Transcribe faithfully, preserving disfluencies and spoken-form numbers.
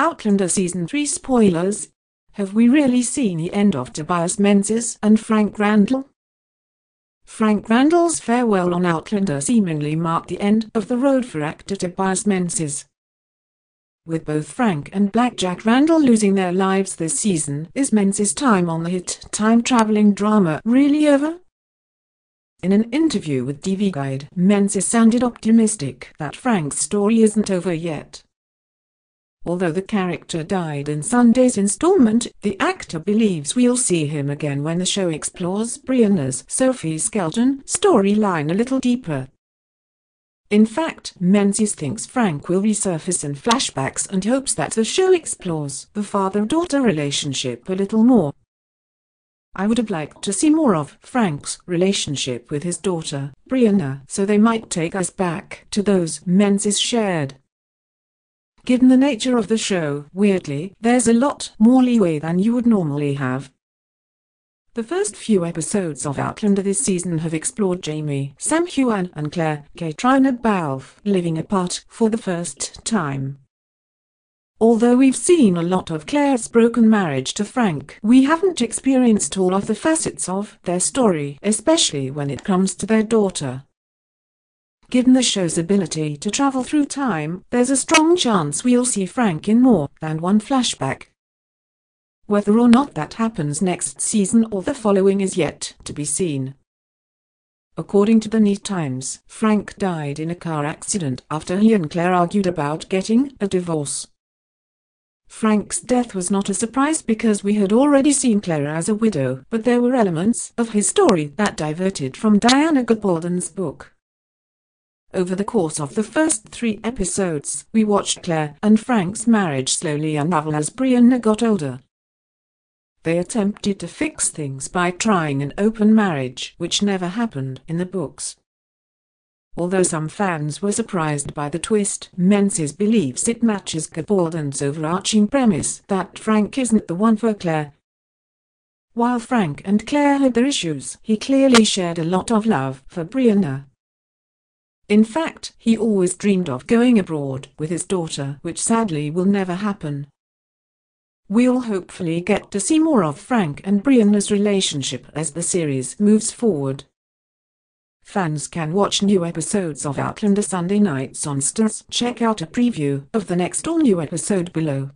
Outlander Season three spoilers. Have we really seen the end of Tobias Menzies and Frank Randall? Frank Randall's farewell on Outlander seemingly marked the end of the road for actor Tobias Menzies. With both Frank and Black Jack Randall losing their lives this season, is Menzies' time on the hit time-traveling drama really over? In an interview with T V Guide, Menzies sounded optimistic that Frank's story isn't over yet. Although the character died in Sunday's installment, the actor believes we'll see him again when the show explores Brianna's Sophie Skelton storyline a little deeper. In fact, Menzies thinks Frank will resurface in flashbacks and hopes that the show explores the father-daughter relationship a little more. I would have liked to see more of Frank's relationship with his daughter, Brianna, so they might take us back to those Menzies shared. Given the nature of the show, weirdly, there's a lot more leeway than you would normally have. The first few episodes of Outlander this season have explored Jamie, Sam Heughan and Claire, Caitriona Balfe, living apart for the first time. Although we've seen a lot of Claire's broken marriage to Frank, we haven't experienced all of the facets of their story, especially when it comes to their daughter. Given the show's ability to travel through time, there's a strong chance we'll see Frank in more than one flashback. Whether or not that happens next season or the following is yet to be seen. According to the Neat Times, Frank died in a car accident after he and Claire argued about getting a divorce. Frank's death was not a surprise because we had already seen Claire as a widow, but there were elements of his story that diverted from Diana Gabaldon's book. Over the course of the first three episodes, we watched Claire and Frank's marriage slowly unravel as Brianna got older. They attempted to fix things by trying an open marriage, which never happened in the books. Although some fans were surprised by the twist, Menzies believes it matches Gabaldon's overarching premise that Frank isn't the one for Claire. While Frank and Claire had their issues, he clearly shared a lot of love for Brianna. In fact, he always dreamed of going abroad with his daughter, which sadly will never happen. We'll hopefully get to see more of Frank and Brianna's relationship as the series moves forward. Fans can watch new episodes of Outlander Sunday nights on Starz. Check out a preview of the next all-new episode below.